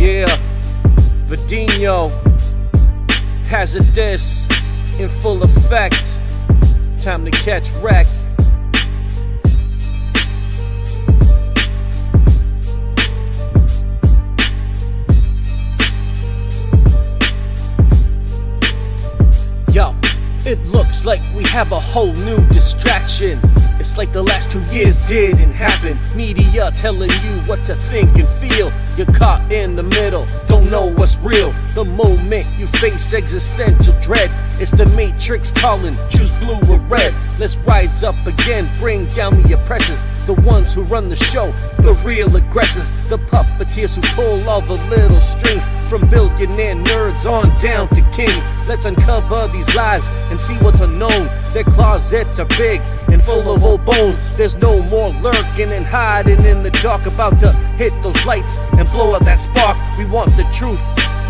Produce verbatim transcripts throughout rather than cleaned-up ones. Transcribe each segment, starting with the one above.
Yeah, Verdinyo has a diss in full effect. Time to catch wreck. Yo, it looks like we have a whole new distraction. It's like the last two years didn't happen. Media telling you what to think and feel. You're caught in the middle, don't know what's real. The moment you face existential dread, it's the matrix calling, choose blue or red. Let's rise up again, bring down the oppressors, the ones who run the show, the real aggressors, the puppeteers who pull all the little strings, from billionaire nerds on down to kings. Let's uncover these lies and see what's unknown. Their closets are big and full of old bones. There's no more lurking and hiding in the dark. About to hit those lights and blow out that spark. We want the truth,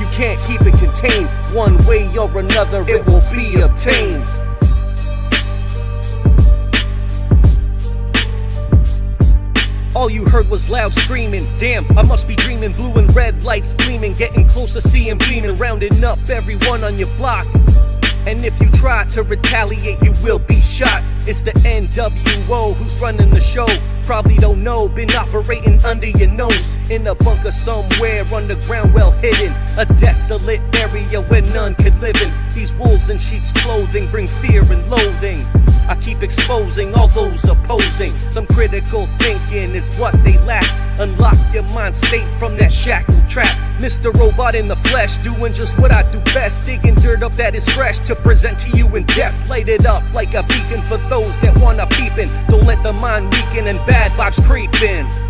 you can't keep it contained. One way or another, it will be obtained. All you heard was loud screaming, damn, I must be dreaming. Blue and red lights gleaming, getting closer, seeing beaming, rounding up everyone on your block. And if you try to retaliate, you will be shot. It's the N W O who's running the show. Probably don't know, been operating under your nose. In a bunker somewhere, underground, well hidden. A desolate area where none could live in. These wolves in sheep's clothing bring fear and loathing. I keep exposing all those opposing. Some critical thinking is what they lack. Unlock your mind state from that shackle trap. Mister Robot in the flesh, doing just what I do best. Digging dirt up that is fresh to present to you in depth. Light it up like a beacon for those that wanna peep in. Don't let the mind weaken and bad vibes creep in.